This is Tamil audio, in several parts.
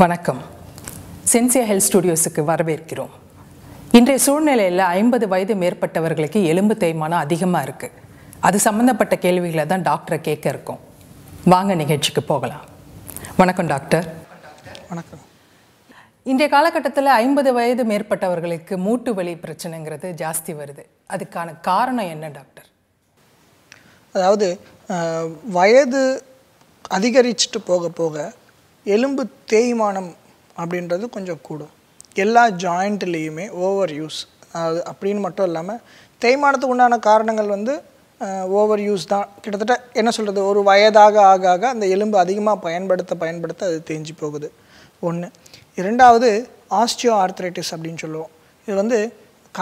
வணக்கம் சென்சியா ஹெல்த் ஸ்டுடியோஸ்க்கு வரவேற்கிறோம். இன்றைய சூழ்நிலையில 50 வயது மேற்பட்டவர்களுக்கு எலும்பு தேய்மானம் அதிகமா இருக்கு. அது சம்பந்தப்பட்ட கேள்விகளை தான் டாக்டரை கேட்க இருக்கோம். வாங்க நிகழ்ச்சிக்கு போகலாம். வணக்கம் டாக்டர். வணக்கம். இன்றைய காலகட்டத்தில் 50 வயது மேற்பட்டவர்களுக்கு மூட்டு வலி பிரச்சனைங்கிறது ஜாஸ்தி வருது. அதுக்கான காரணம் என்ன டாக்டர்? அதாவது வயது அதிகரிச்சுட்டு போக போக எலும்பு தேய்மானம் அப்படின்றது கொஞ்சம் கூடும். எல்லா ஜாயிண்ட்லேயுமே ஓவர் யூஸ் அது அப்படின்னு மட்டும் இல்லாமல் தேய்மானத்துக்கு உண்டான காரணங்கள் வந்து ஓவர் யூஸ் தான். கிட்டத்தட்ட என்ன சொல்கிறது, ஒரு வயதாக ஆக ஆக அந்த எலும்பு அதிகமாக பயன்படுத்த அது தேஞ்சு போகுது. ஒன்று. இரண்டாவது ஆஸ்டியோ ஆர்த்ரைட்டிஸ் அப்படின்னு சொல்லுவோம். இது வந்து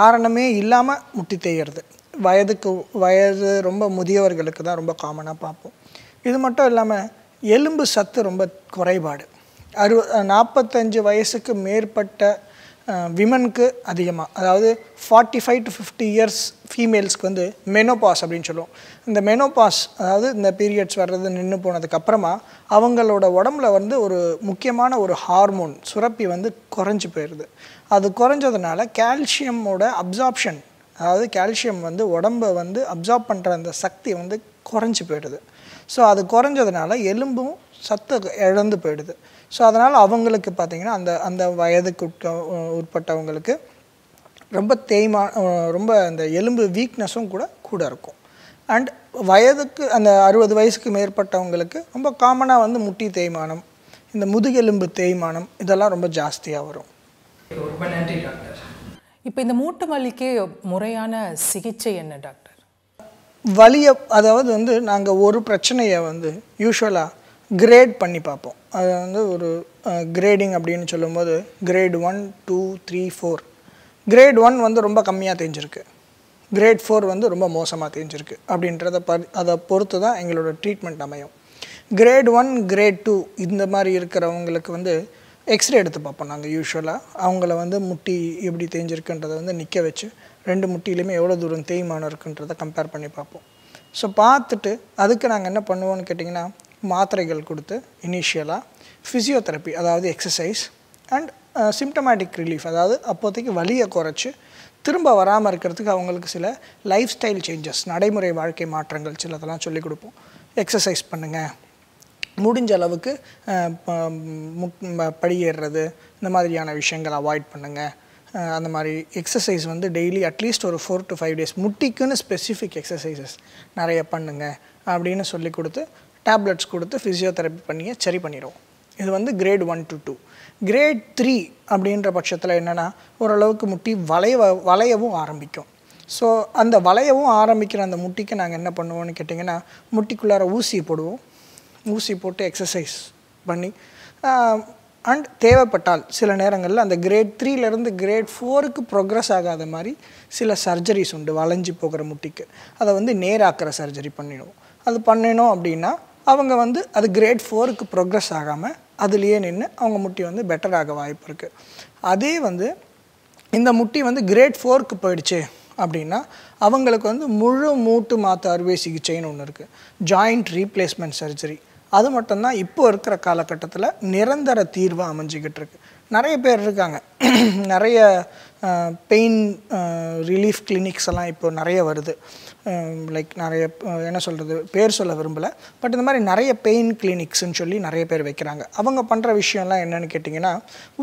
காரணமே இல்லாமல் முட்டி தேய்கிறது. வயது ரொம்ப முதியவர்களுக்கு தான் ரொம்ப காமனாக பார்ப்போம். இது மட்டும் இல்லாமல் எலும்பு சத்து ரொம்ப குறைபாடு 45 வயசுக்கு மேற்பட்ட விமனுக்கு அதிகமாக, அதாவது 45 to 50 இயர்ஸ் ஃபீமேல்ஸ்க்கு வந்து மெனோபாஸ் அப்படின்னு சொல்லுவோம். இந்த மெனோபாஸ், அதாவது இந்த பீரியட்ஸ் வர்றது நின்று போனதுக்கப்புறமா அவங்களோட உடம்புல வந்து ஒரு முக்கியமான ஒரு ஹார்மோன் சுரப்பி வந்து குறைஞ்சி போயிடுது. அது குறைஞ்சதுனால கால்சியமோட அப்சார்ப்ஷன், அதாவது கால்சியம் வந்து உடம்பை வந்து அப்சார்ப் பண்ணுற அந்த சக்தி வந்து குறைஞ்சி போயிடுது. ஸோ அது குறைஞ்சதுனால எலும்பும் சத்து இழந்து போயிடுது. ஸோ அதனால் அவங்களுக்கு பார்த்திங்கன்னா அந்த வயதுக்கு உட்பட்டவங்களுக்கு ரொம்ப ரொம்ப அந்த எலும்பு வீக்னஸும் கூட இருக்கும். அண்ட் வயதுக்கு அந்த 60 வயசுக்கு மேற்பட்டவங்களுக்கு ரொம்ப காமனாக வந்து முட்டி தேய்மானம், இந்த முதுகெலும்பு தேய்மானம் இதெல்லாம் ரொம்ப ஜாஸ்தியாக வரும். ரொம்ப நன்றி டாக்டர். இப்போ இந்த மூட்டு வலிக்கு முறையான சிகிச்சை என்ன டாக்டர்? வலியை, அதாவது வந்து நாங்கள் ஒரு பிரச்சனையை வந்து யூஸ்வலாக கிரேட் பண்ணி பார்ப்போம். அது வந்து ஒரு கிரேடிங் அப்படின்னு சொல்லும்போது கிரேட் 1, 2, 3, 4. கிரேட் 1 வந்து ரொம்ப கம்மியாக தேஞ்சிருக்கு, கிரேட் 4 வந்து ரொம்ப மோசமாக தேஞ்சிருக்கு அப்படின்றத அதை பொறுத்து தான் எங்களோட ட்ரீட்மெண்ட் அமையும். கிரேட் 1, கிரேட் 2 இந்த மாதிரி இருக்கிறவங்களுக்கு வந்து எக்ஸ்ரே எடுத்து பார்ப்போம். நாங்கள் யூஸ்வலாக அவங்கள வந்து முட்டி எப்படி தேஞ்சிருக்குன்றதை வந்து நிற்க வச்சு ரெண்டு முட்டிலையுமே எவ்வளோ தூரம் தேய்மானம் இருக்குன்றதை கம்பேர் பண்ணி பார்ப்போம். ஸோ பார்த்துட்டு அதுக்கு நாங்கள் என்ன பண்ணுவோம்னு கேட்டிங்கன்னா, மாத்திரைகள் கொடுத்து இனிஷியலாக ஃபிசியோதெரப்பி, அதாவது எக்ஸசைஸ் அண்ட் சிம்டமேட்டிக் ரிலீஃப், அதாவது அப்போதைக்கு வலியை குறைச்சி திரும்ப வராமல் இருக்கிறதுக்கு அவங்களுக்கு சில லைஃப் ஸ்டைல் சேஞ்சஸ், நடைமுறை வாழ்க்கை மாற்றங்கள் சிலதெல்லாம் சொல்லிக் கொடுப்போம். எக்ஸசைஸ் பண்ணுங்கள், முடிஞ்ச அளவுக்கு படியேறது, இந்த மாதிரியான விஷயங்களை அவாய்ட் பண்ணுங்கள். அந்த மாதிரி எக்ஸசைஸ் வந்து டெய்லி அட்லீஸ்ட் ஒரு 4 to 5 டேஸ் முட்டிக்குன்னு ஸ்பெசிஃபிக் எக்ஸசைசஸ் நிறைய பண்ணுங்கள் அப்படின்னு சொல்லி கொடுத்து டேப்லெட்ஸ் கொடுத்து ஃபிசியோதெரப்பி பண்ணியே சரி பண்ணிடுவோம். இது வந்து கிரேட் 1 to 2. கிரேட் 3 அப்படின்ற பட்சத்தில் என்னென்னா, ஓரளவுக்கு முட்டி வளையவும் ஆரம்பிக்கும். ஸோ அந்த வளையவும் ஆரம்பிக்கிற அந்த முட்டிக்கு நாங்கள் என்ன பண்ணுவோம்னு கேட்டிங்கன்னா, முட்டிக்குள்ளார ஊசி போடுவோம். ஊசி போட்டு எக்ஸசைஸ் பண்ணி அண்ட் தேவைப்பட்டால் சில நேரங்களில் அந்த கிரேட் 3லேருந்து கிரேட் 4க்கு ப்ரோக்ரஸ் ஆகாத மாதிரி சில சர்ஜரிஸ் உண்டு. வளைஞ்சி போகிற முட்டிக்கு அதை வந்து நேராக்கிற சர்ஜரி பண்ணிடுவோம். அது பண்ணினோம் அப்படின்னா அவங்க வந்து அது கிரேட் 4க்கு ப்ரோக்ரஸ் ஆகாமல் அதுலேயே நின்று அவங்க முட்டி வந்து பெட்டராக வாய்ப்பு இருக்குது. அதே வந்து இந்த முட்டி வந்து கிரேட் 4க்கு போயிடுச்சு அப்படின்னா அவங்களுக்கு வந்து முழு மூட்டு மாற்று அறுவை சிகிச்சைன்னு ஒன்று இருக்குது, ஜாயிண்ட் ரீப்ளேஸ்மெண்ட் சர்ஜரி. அது மட்டும்தான் இப்போ இருக்கிற காலகட்டத்தில் நிரந்தர தீர்வாக அமைஞ்சிக்கிட்டு இருக்கு. நிறைய பேர் இருக்காங்க, நிறைய பெயின் ரிலீஃப் கிளினிக்ஸ் எல்லாம் இப்போ நிறைய வருது. லைக் நிறைய என்ன சொல்கிறது, பேர் சொல்ல விரும்பலை, பட் இந்த மாதிரி நிறைய பெயின் கிளினிக்ஸ்ன்னு சொல்லி நிறைய பேர் வைக்கிறாங்க. அவங்க பண்ணுற விஷயம்லாம் என்னென்னு கேட்டிங்கன்னா,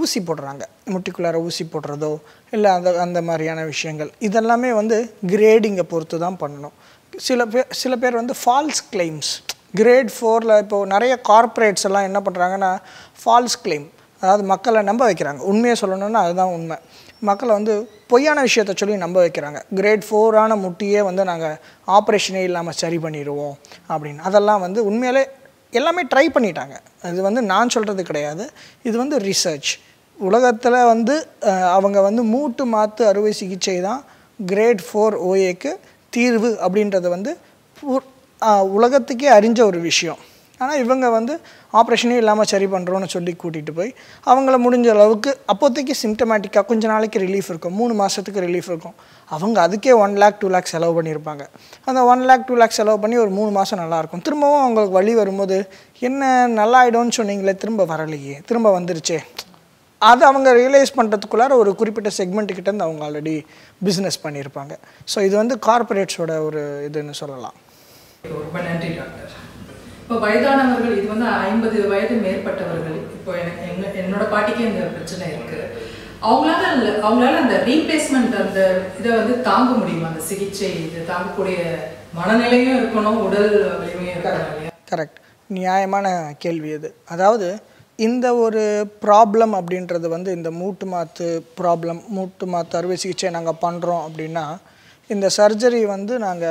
ஊசி போடுறாங்க, முட்டிக்குள்ளார ஊசி போடுறதோ இல்லை அந்த மாதிரியான விஷயங்கள். இதெல்லாமே வந்து கிரேடிங்கை பொறுத்து தான் பண்ணணும். சில பேர் வந்து ஃபால்ஸ் கிளைம்ஸ், கிரேட் 4ல் இப்போது நிறைய கார்ப்பரேட்ஸ் எல்லாம் என்ன பண்ணுறாங்கன்னா ஃபால்ஸ் கிளைம், அதாவது மக்களை நம்ப வைக்கிறாங்க. உண்மையை சொல்லணும்னா அதுதான் உண்மை, மக்களை வந்து பொய்யான விஷயத்த சொல்லி நம்ப வைக்கிறாங்க. கிரேட் 4ஆன முட்டியே வந்து நாங்கள் ஆப்ரேஷனே இல்லாமல் சரி பண்ணிடுவோம் அப்படின்னு. அதெல்லாம் வந்து உண்மையிலே எல்லாமே ட்ரை பண்ணிட்டாங்க. அது வந்து நான் சொல்கிறது கிடையாது, இது வந்து ரிசர்ச். உலகத்தில் வந்து அவங்க வந்து மூட்டு மாற்று அறுவை சிகிச்சை தான் கிரேட் 4 OAக்கு தீர்வு அப்படின்றது வந்து உலகத்துக்கே அறிஞ்ச ஒரு விஷயம். ஆனால் இவங்க வந்து ஆபரேஷனே இல்லாமல் சரி பண்றோம்னு சொல்லி கூட்டிட்டு போய் அவங்கள முடிஞ்ச அளவுக்கு அப்போதைக்கு சிம்டமேட்டிக்கா கொஞ்ச நாளைக்கு ரிலீஃப் இருக்கும் 3 மாசத்துக்கு ரிலீஃப் இருக்கும் அவங்க அதுக்கே 1 லட்சம் 2 லட்சம் செலவு பண்ணிருப்பாங்க அந்த 1 லட்சம் 2 லட்சம் செலவு பண்ணி ஒரு 3 மாசம் நல்லா இருக்கும் திரும்பவும் அவங்களுக்கு வலி வரும்போது என்ன நல்லா ஆயிடும்னு சொன்னீங்களே திரும்ப வரலையே திரும்ப வந்துருச்சே அது அவங்க ரியலைஸ் பண்றதுக்குள்ள ஒரு குறிப்பிட்ட செக்மென்ட் கிட்ட இருந்து அவங்க ஆல்ரெடி பிசினஸ் பண்ணிருப்பாங்க சோ இது வந்து கார்ப்பரேட்ஸோட ஒரு இதுன்னு சொல்லலாம் urban anti doctor இப்ப வயதானவர்கள் இது வந்து 50 வயது மேற்பட்டவர்கள் இப்போ என்னோட பாட்டிக்கு இந்த பிரச்சனை இருக்கு அவங்களால அந்த ரீப்ளேஸ்மென்ட் அந்த இத வந்து தாங்க முடியும் அந்த சிகிச்சை இது தாங்க கூடிய மனநிலையும் இருக்கணும் உடல் வலிமையும் இருக்கணும் கரெக்ட் நியாயமான கேள்வி அது அதாவது இந்த ஒரு ப்ராப்ளம் அப்படின்றது வந்து இந்த மூட்டுமாத்து ப்ராப்ளம் மூட்டுமாத்து அறுவை சிகிச்சை நாங்க பண்றோம் அப்படினா இந்த சர்ஜரி வந்து நாங்க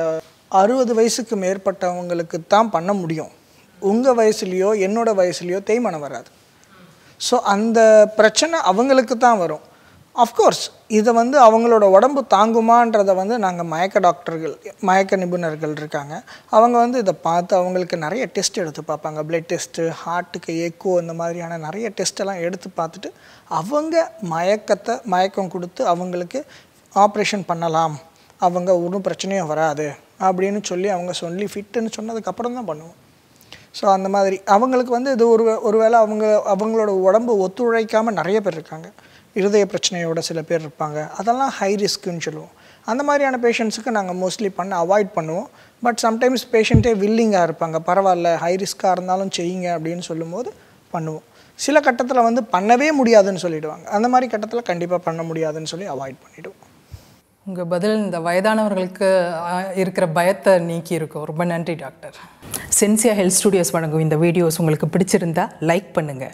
60 வயசுக்கு மேற்பட்டவங்களுக்கு தான் பண்ண முடியும் உங்க வயசுலயோ என்னோட வயசுலயோ தேய்மானம் வராது சோ அந்த பிரச்சனை அவங்களுக்கு தான் வரும் of course இது வந்து அவங்களோட உடம்பு தாங்குமான்றத வந்து நாங்க மயக்க டாக்டர்கள் மயக்க நிபுணர்கள் இருக்காங்க அவங்க வந்து இத பார்த்து அவங்களுக்கு நிறைய டெஸ்ட் எடுத்து பார்ப்பாங்க blood test ஹார்ட்க்கு எக்கோ அந்த மாதிரியான நிறைய டெஸ்ட் எல்லாம் எடுத்து பார்த்துட்டு அவங்க மயக்கம் கொடுத்து அவங்களுக்கு ஆபரேஷன் பண்ணலாம் அவங்க ஒரு பிரச்சனையும் வராது அப்படினு சொல்லி அவங்க சொல்லி ஃபிட்னு சொன்னதுக்கு அப்புறம் தான் பண்ணுவோம் சோ அந்த மாதிரி அவங்களுக்கு வந்து இது ஒருவேளை அவங்களோட உடம்பு ஒத்துழைக்காம நிறைய பேர் இருக்காங்க இருதய பிரச்சனையோட சில பேர் இருப்பாங்க அதெல்லாம் ஹை ரிஸ்க் ன்னு சொல்லுவோம் அந்த மாதிரியான பேஷண்ட்ஸ்க்கு நாங்க மோஸ்ட்லி பண்ண அவாய்ட் பண்ணுவோம் பட் சம்டைம்ஸ் பேஷண்டே வில்லிங்கா இருப்பாங்க பரவாயில்லை ஹை ரிஸ்கா இருந்தாலும் செய்யுங்க அப்படினு சொல்லும்போது பண்ணுவோம் சில கட்டத்துல வந்து பண்ணவே முடியாதுன்னு சொல்லிடுவாங்க அந்த மாதிரி கட்டத்துல கண்டிப்பா பண்ண முடியாதுன்னு சொல்லி அவாய்ட் பண்ணிடுவோம் உங்க பதில் இந்த வயதானவர்களுக்கு இருக்கிற பயத்தை நீக்கி இருக்கு urban anti doctor சென்சியா ஹெல்த் ஸ்டுடியோஸ் வழங்கும் இந்த வீடியோஸ் உங்களுக்கு பிடிச்சிருந்தா லைக் பண்ணுங்க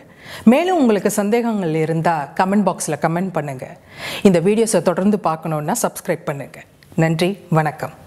மேலும் உங்களுக்கு சந்தேகங்கள் இருந்தா கமெண்ட் பாக்ஸ்ல கமெண்ட் பண்ணுங்க இந்த வீடியோஸை தொடர்ந்து பார்க்கணும்னா Subscribe பண்ணுங்க நன்றி வணக்கம்